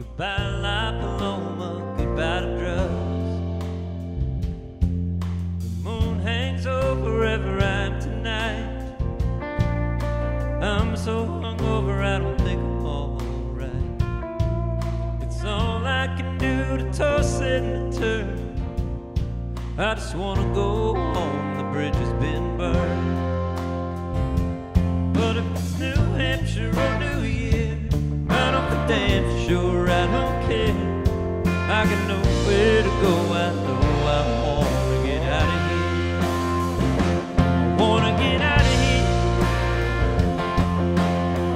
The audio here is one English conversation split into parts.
Goodbye to La Paloma, goodbye to drugs. The moon hangs over every rhyme tonight. I'm so hungover I don't think I'm alright. It's all I can do to toss it and turn. I just wanna go home, the bridge has been burned. But if it's New Hampshire or New Year, I don't for damn sure, I don't care. I got nowhere to go, I know I wanna get out of here. I wanna get out of here.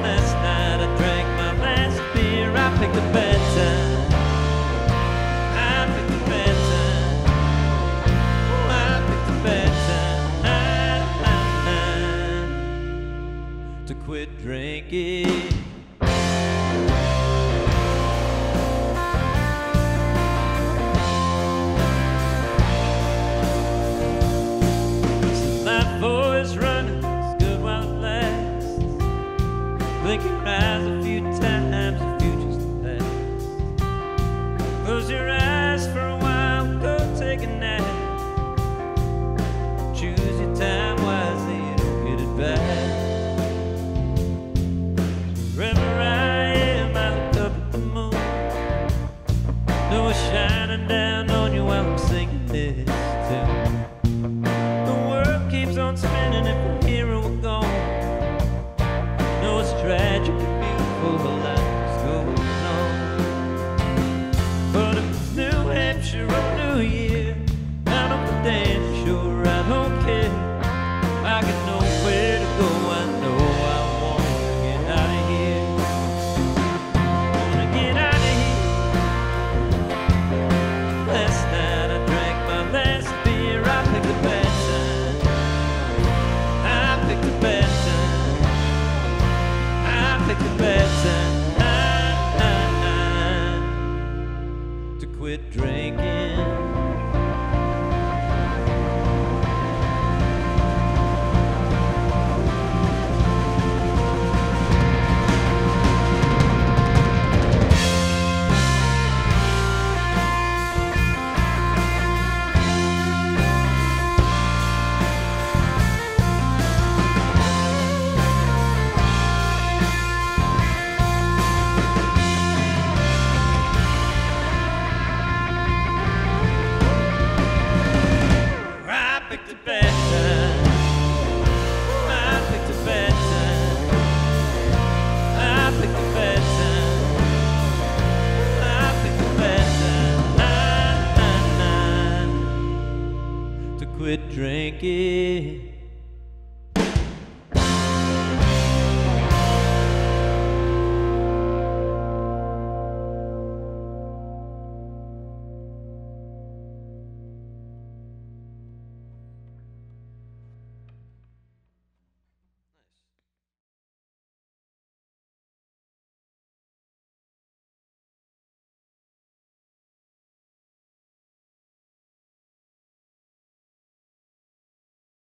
Last night I drank my last beer, I picked a bad time. To quit drinking. So that boy's running, it's good while it lasts. Blink your eyes a few times, the future's the past. Close your eyes for a while, go take a nap. Choose your time wisely, you don't get it back. Shining down on you while I'm singing this tune. The world keeps on spinning and from here we're gone. No, it's tragic and beautiful, the life goes on. But if it's New Hampshire or New Year, I don't for damn sure, I don't care. I got nowhere to go, I know I wanna get out of here. To quit drinking. Quit drinking.